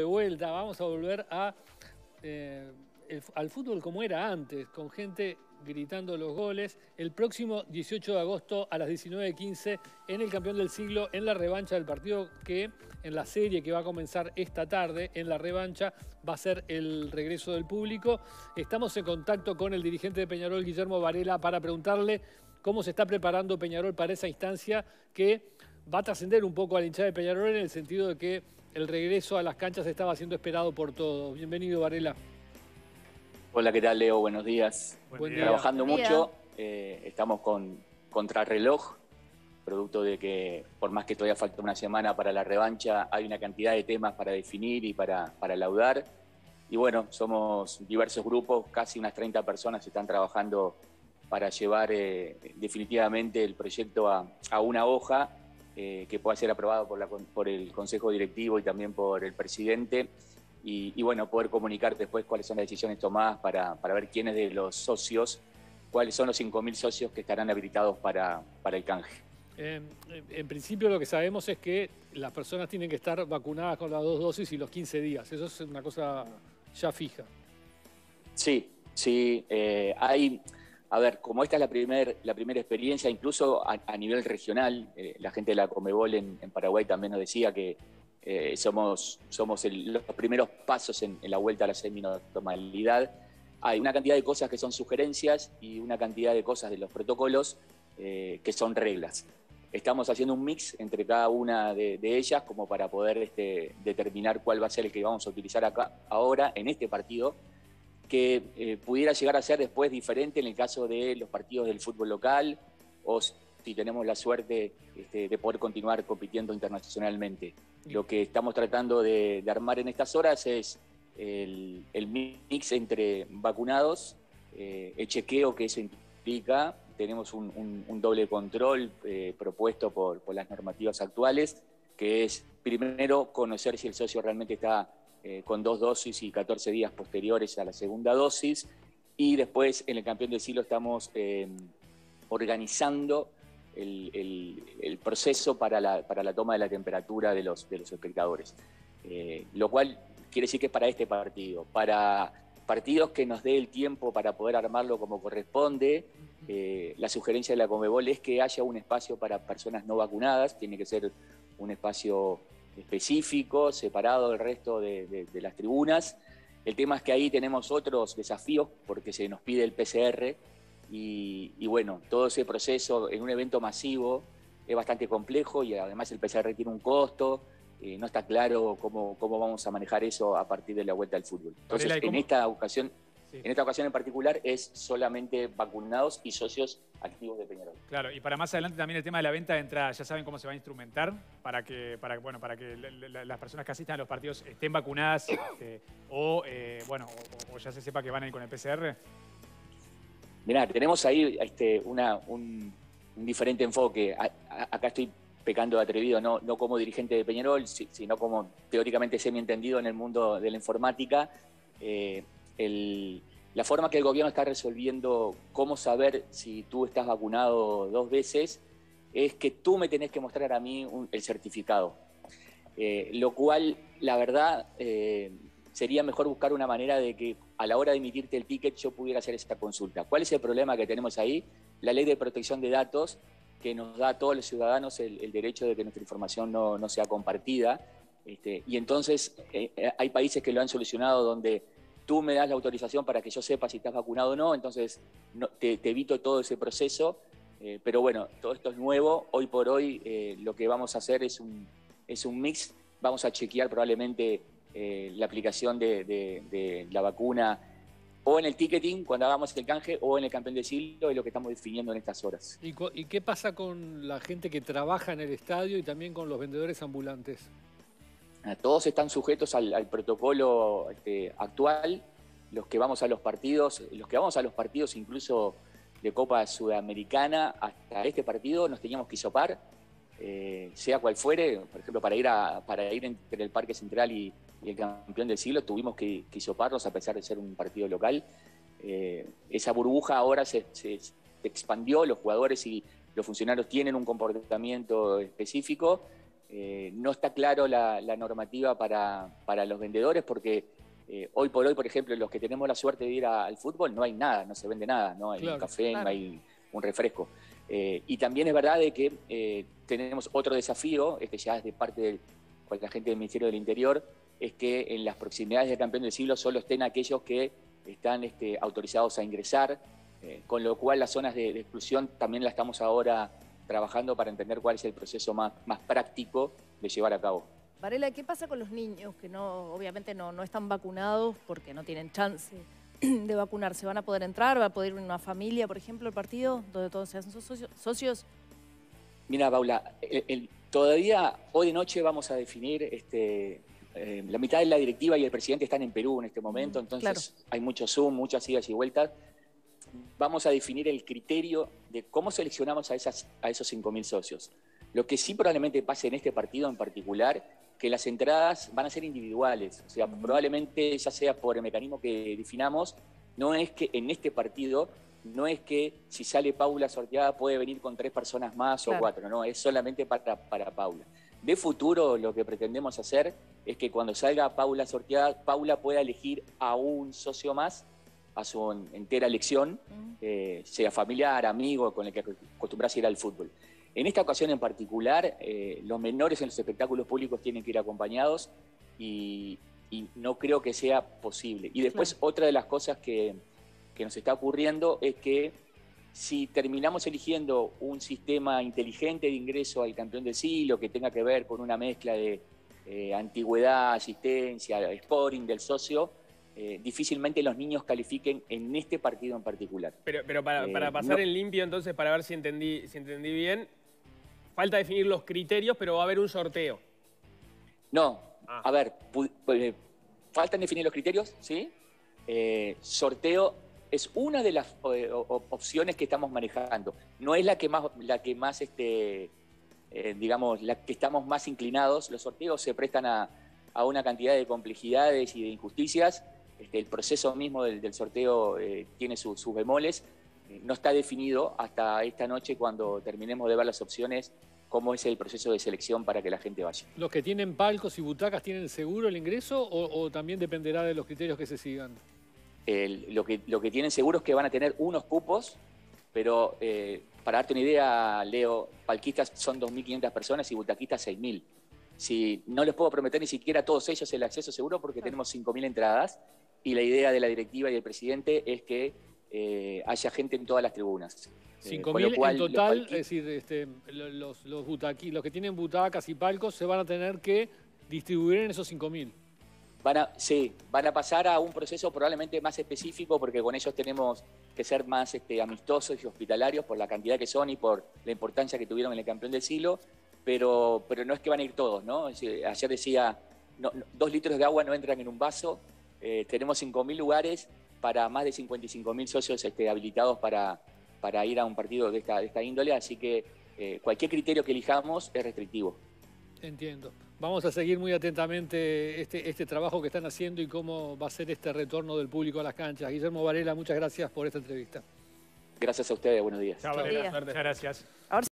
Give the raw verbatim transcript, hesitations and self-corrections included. de vuelta, vamos a volver a, eh, el, al fútbol como era antes, con gente gritando los goles, el próximo dieciocho de agosto a las diecinueve quince en el Campeón del Siglo, en la revancha del partido que, en la serie que va a comenzar esta tarde, en la revancha va a ser el regreso del público. Estamos en contacto con el dirigente de Peñarol, Guillermo Varela, para preguntarle cómo se está preparando Peñarol para esa instancia que va a trascender un poco a la hinchada de Peñarol, en el sentido de que el regreso a las canchas estaba siendo esperado por todos. Bienvenido, Varela. Hola, ¿qué tal, Leo? Buenos días. Buen día. Trabajando Buen mucho, día. Eh, estamos con contrarreloj, producto de que, por más que todavía falta una semana para la revancha, hay una cantidad de temas para definir y para, para laudar. Y bueno, somos diversos grupos, casi unas treinta personas están trabajando para llevar eh, definitivamente el proyecto a, a una hoja eh, que pueda ser aprobado por, la, por el Consejo Directivo y también por el Presidente. Y, y bueno, poder comunicar después cuáles son las decisiones tomadas para, para ver quiénes de los socios, cuáles son los cinco mil socios que estarán habilitados para, para el canje. Eh, en principio lo que sabemos es que las personas tienen que estar vacunadas con las dos dosis y los quince días. Eso es una cosa ya fija. Sí, sí. Eh, hay, a ver, como esta es la primera la primera experiencia, incluso a, a nivel regional, eh, la gente de la Conmebol en, en Paraguay también nos decía que Eh, somos somos el, los primeros pasos en, en la vuelta a la semi-normalidad. Hay una cantidad de cosas que son sugerencias y una cantidad de cosas de los protocolos eh, que son reglas. Estamos haciendo un mix entre cada una de, de ellas como para poder este, determinar cuál va a ser el que vamos a utilizar acá ahora en este partido, que eh, pudiera llegar a ser después diferente en el caso de los partidos del fútbol local o si tenemos la suerte este, de poder continuar compitiendo internacionalmente. Lo que estamos tratando de, de armar en estas horas es el, el mix entre vacunados, eh, el chequeo que eso implica. Tenemos un, un, un doble control eh, propuesto por, por las normativas actuales, que es primero conocer si el socio realmente está eh, con dos dosis y catorce días posteriores a la segunda dosis. Y después en el Campeón del Siglo estamos eh, organizando El, el, el proceso para la, para la toma de la temperatura de los, de los espectadores. Eh, lo cual quiere decir que es para este partido, para partidos que nos dé el tiempo para poder armarlo como corresponde. Eh, la sugerencia de la Conmebol es que haya un espacio para personas no vacunadas, tiene que ser un espacio específico, separado del resto de, de, de las tribunas. El tema es que ahí tenemos otros desafíos porque se nos pide el P C R, Y, y bueno, todo ese proceso en un evento masivo es bastante complejo y además el P C R tiene un costo, eh, no está claro cómo, cómo vamos a manejar eso a partir de la vuelta al fútbol. Entonces, en esta ocasión, sí. en esta ocasión en particular es solamente vacunados y socios activos de Peñarol. Claro, y para más adelante también el tema de la venta de entradas, ya saben cómo se va a instrumentar para que, para, bueno, para que la, la, las personas que asistan a los partidos estén vacunadas eh, o, eh, bueno, o, o ya se sepa que van a ir con el P C R. Mirá, tenemos ahí este, una, un, un diferente enfoque. A, a, acá estoy pecando de atrevido, no, no como dirigente de Peñarol, si, sino como teóricamente semi-entendido en el mundo de la informática. Eh, el, la forma que el gobierno está resolviendo cómo saber si tú estás vacunado dos veces es que tú me tenés que mostrar a mí un, el certificado. Eh, lo cual, la verdad, eh, sería mejor buscar una manera de que a la hora de emitirte el ticket yo pudiera hacer esta consulta. ¿Cuál es el problema que tenemos ahí? La ley de protección de datos, que nos da a todos los ciudadanos el, el derecho de que nuestra información no, no sea compartida. Este, y entonces eh, hay países que lo han solucionado donde tú me das la autorización para que yo sepa si estás vacunado o no, entonces no, te, te evito todo ese proceso. Eh, pero bueno, todo esto es nuevo. Hoy por hoy eh, lo que vamos a hacer es un, es un mix. Vamos a chequear probablemente Eh, la aplicación de, de, de la vacuna o en el ticketing cuando hagamos el canje o en el Campeón del Siglo, es lo que estamos definiendo en estas horas. ¿Y, ¿Y qué pasa con la gente que trabaja en el estadio y también con los vendedores ambulantes? Todos están sujetos al, al protocolo este, actual. Los que vamos a los partidos, los que vamos a los partidos incluso de Copa Sudamericana, hasta este partido nos teníamos que hisopar, eh, sea cual fuere. Por ejemplo, para ir, a, para ir entre el Parque Central y y el Campeón del Siglo tuvimos que, que hisoparnos a pesar de ser un partido local. Eh, esa burbuja ahora se, se, se expandió, los jugadores y los funcionarios tienen un comportamiento específico Eh, no está claro la, la normativa para, para los vendedores, porque eh, hoy por hoy, por ejemplo, los que tenemos la suerte de ir a, al fútbol, no hay nada, no se vende nada, no hay claro, un café, claro. no hay un refresco. Eh, y también es verdad de que eh, tenemos otro desafío, este ya es de parte de la gente del Ministerio del Interior, es que en las proximidades del Campeón del Siglo solo estén aquellos que están este, autorizados a ingresar, eh, con lo cual las zonas de, de exclusión también las estamos ahora trabajando para entender cuál es el proceso más, más práctico de llevar a cabo. Varela, ¿qué pasa con los niños que no, obviamente no, no están vacunados porque no tienen chance de vacunarse? ¿Van a poder entrar? ¿Va a poder ir una familia, por ejemplo, el partido, donde todos sean socios? Mira, Paula, el, el, todavía hoy de noche vamos a definir... este eh, la mitad de la directiva y el presidente están en Perú en este momento, entonces claro. hay mucho Zoom, muchas idas y vueltas. Vamos a definir el criterio de cómo seleccionamos a, esas, a esos cinco mil socios. Lo que sí probablemente pase en este partido en particular, que las entradas van a ser individuales. O sea, mm. probablemente, ya sea por el mecanismo que definamos, no es que en este partido, no es que si sale Paula sorteada puede venir con tres personas más claro. o cuatro, no, es solamente para, para Paula. De futuro, lo que pretendemos hacer es que cuando salga Paula sorteada, Paula pueda elegir a un socio más a su entera elección, eh, sea familiar, amigo, con el que acostumbras ir al fútbol. En esta ocasión en particular, eh, los menores en los espectáculos públicos tienen que ir acompañados y, y no creo que sea posible. Y después, claro. otra de las cosas que, que nos está ocurriendo es que si terminamos eligiendo un sistema inteligente de ingreso al Campeón del Siglo que tenga que ver con una mezcla de eh, antigüedad, asistencia, scoring del socio, eh, difícilmente los niños califiquen en este partido en particular. Pero, pero para, para eh, pasar no... en limpio entonces, para ver si entendí, si entendí bien, falta definir los criterios, pero va a haber un sorteo. No, ah. a ver, faltan definir los criterios, ¿sí? Eh, sorteo... es una de las opciones que estamos manejando. No es la que más, la que más este, eh, digamos, la que estamos más inclinados. Los sorteos se prestan a, a una cantidad de complejidades y de injusticias. Este, el proceso mismo del, del sorteo eh, tiene su, sus bemoles. No está definido hasta esta noche, cuando terminemos de ver las opciones, cómo es el proceso de selección para que la gente vaya. ¿Los que tienen palcos y butacas tienen seguro el ingreso o, o también dependerá de los criterios que se sigan? El, lo, que, lo que tienen seguro es que van a tener unos cupos, pero eh, para darte una idea, Leo, palquistas son dos mil quinientas personas y butaquistas seis mil. Si, no les puedo prometer ni siquiera a todos ellos el acceso seguro porque tenemos cinco mil entradas y la idea de la directiva y del presidente es que eh, haya gente en todas las tribunas. cinco mil eh, en total, es decir, este, los, los, butaqui, los que tienen butacas y palcos se van a tener que distribuir en esos cinco mil. Van a, sí, van a pasar a un proceso probablemente más específico porque con ellos tenemos que ser más este, amistosos y hospitalarios por la cantidad que son y por la importancia que tuvieron en el Campeón del Siglo, pero, pero no es que van a ir todos, ¿no? Ayer decía, no, no, dos litros de agua no entran en un vaso, eh, tenemos cinco mil lugares para más de cincuenta y cinco mil socios este, habilitados para, para ir a un partido de esta, de esta índole, así que eh, cualquier criterio que elijamos es restrictivo. Entiendo. Vamos a seguir muy atentamente este, este trabajo que están haciendo y cómo va a ser este retorno del público a las canchas. Guillermo Varela, muchas gracias por esta entrevista. Gracias a ustedes, buenos días. Chao, Varela, muchas gracias.